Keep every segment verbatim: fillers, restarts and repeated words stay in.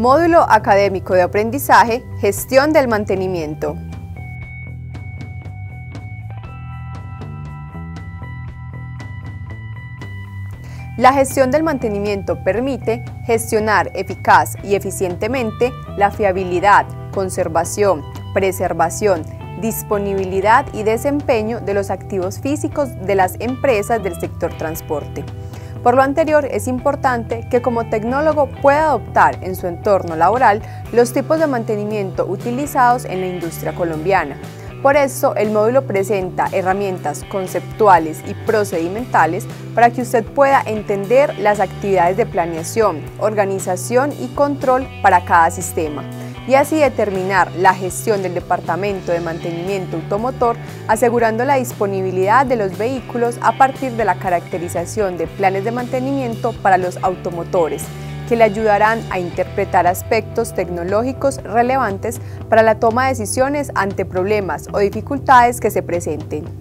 Módulo Académico de Aprendizaje, Gestión del Mantenimiento. La gestión del mantenimiento permite gestionar eficaz y eficientemente la fiabilidad, conservación, preservación, disponibilidad y desempeño de los activos físicos de las empresas del sector transporte. Por lo anterior, es importante que como tecnólogo pueda adoptar en su entorno laboral los tipos de mantenimiento utilizados en la industria colombiana. Por eso, el módulo presenta herramientas conceptuales y procedimentales para que usted pueda entender las actividades de planeación, organización y control para cada sistema, y así determinar la gestión del Departamento de Mantenimiento Automotor, asegurando la disponibilidad de los vehículos a partir de la caracterización de planes de mantenimiento para los automotores, que le ayudarán a interpretar aspectos tecnológicos relevantes para la toma de decisiones ante problemas o dificultades que se presenten.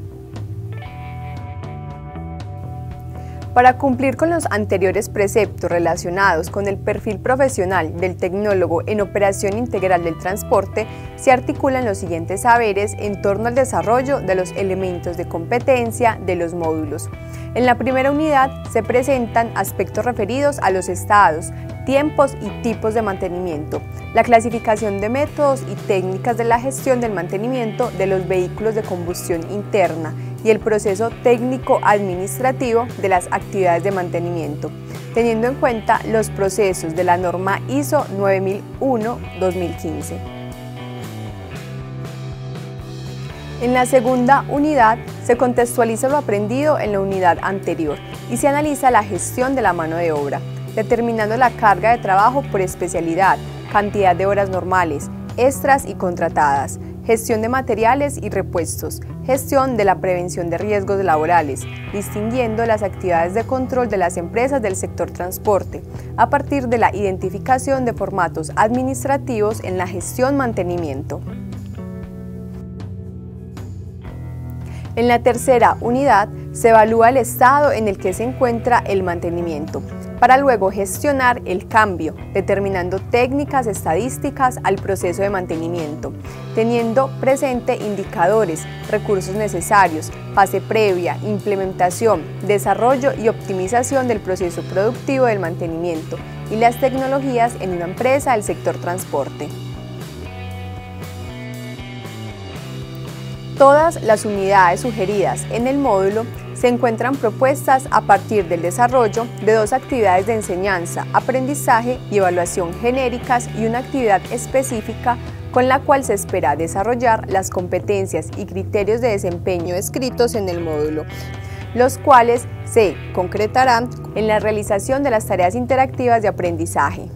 Para cumplir con los anteriores preceptos relacionados con el perfil profesional del tecnólogo en operación integral del transporte, se articulan los siguientes saberes en torno al desarrollo de los elementos de competencia de los módulos. En la primera unidad se presentan aspectos referidos a los estados, tiempos y tipos de mantenimiento, la clasificación de métodos y técnicas de la gestión del mantenimiento de los vehículos de combustión interna y el proceso técnico-administrativo de las actividades de mantenimiento, teniendo en cuenta los procesos de la norma I S O nueve mil uno guion dos mil quince. En la segunda unidad se contextualiza lo aprendido en la unidad anterior y se analiza la gestión de la mano de obra, determinando la carga de trabajo por especialidad, cantidad de horas normales, extras y contratadas, gestión de materiales y repuestos, gestión de la prevención de riesgos laborales, distinguiendo las actividades de control de las empresas del sector transporte, a partir de la identificación de formatos administrativos en la gestión mantenimiento. En la tercera unidad se evalúa el estado en el que se encuentra el mantenimiento, para luego gestionar el cambio, determinando técnicas estadísticas al proceso de mantenimiento, teniendo presente indicadores, recursos necesarios, fase previa, implementación, desarrollo y optimización del proceso productivo del mantenimiento y las tecnologías en una empresa del sector transporte. Todas las unidades sugeridas en el módulo se encuentran propuestas a partir del desarrollo de dos actividades de enseñanza, aprendizaje y evaluación genéricas y una actividad específica con la cual se espera desarrollar las competencias y criterios de desempeño escritos en el módulo, los cuales se concretarán en la realización de las tareas interactivas de aprendizaje.